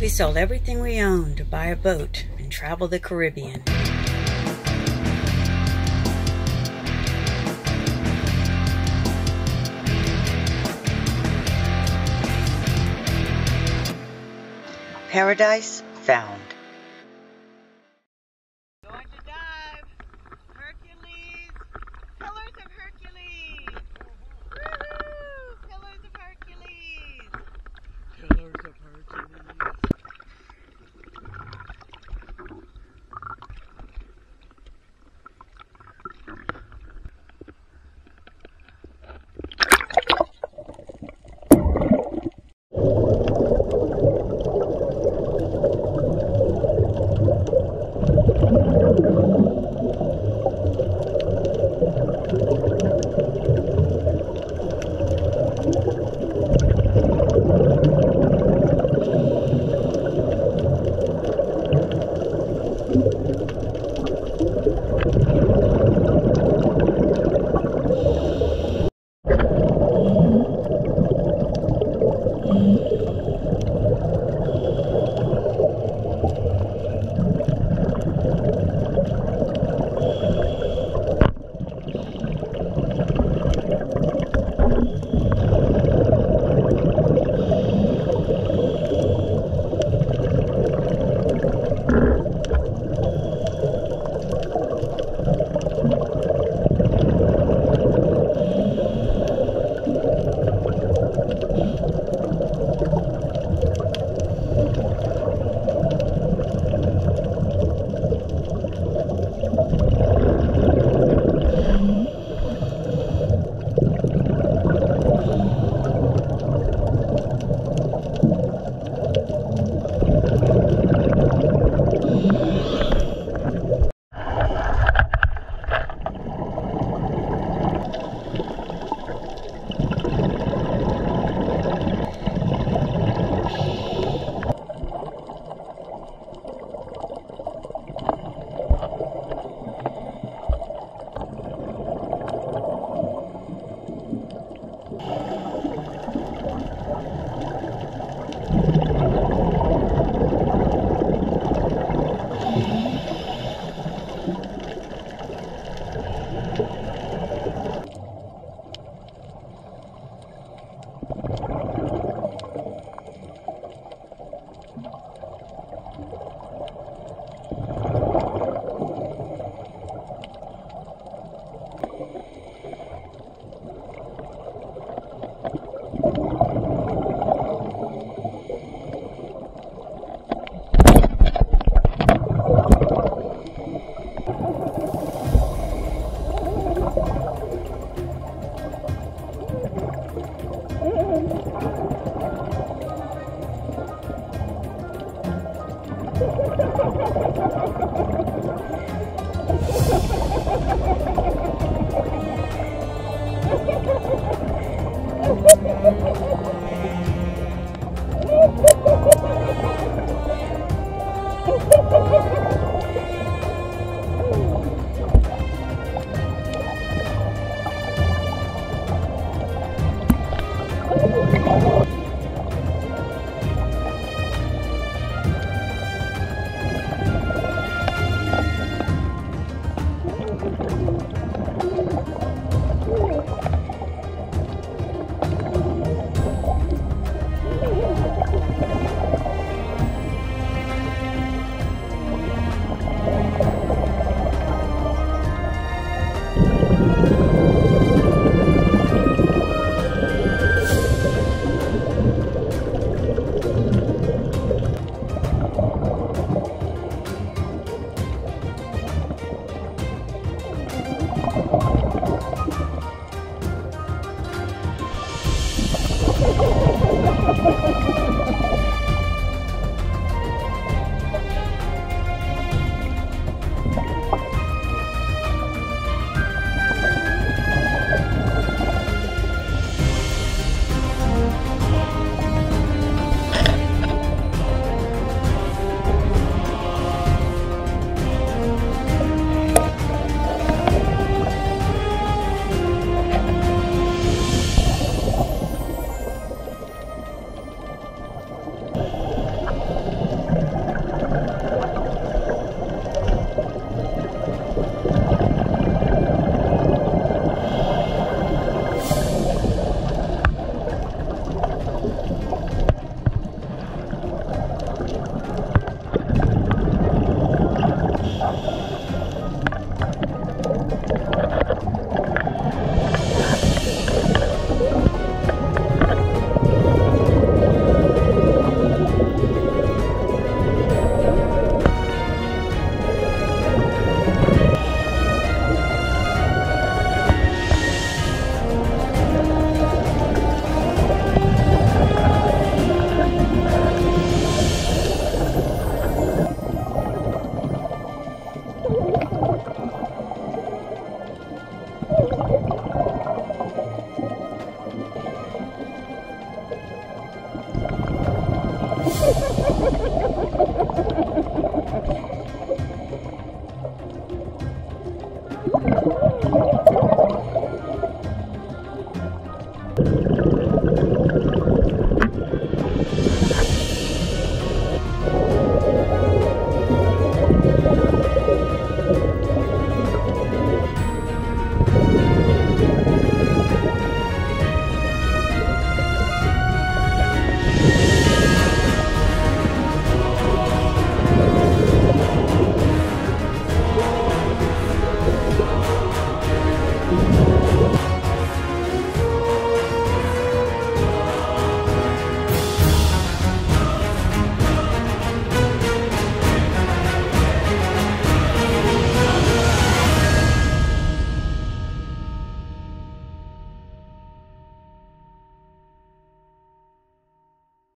We sold everything we owned to buy a boat and travel the Caribbean. Paradise found. Going to dive. Hercules. Pillars of Hercules. Woohoo! Pillars of Hercules. Pillars of Hercules.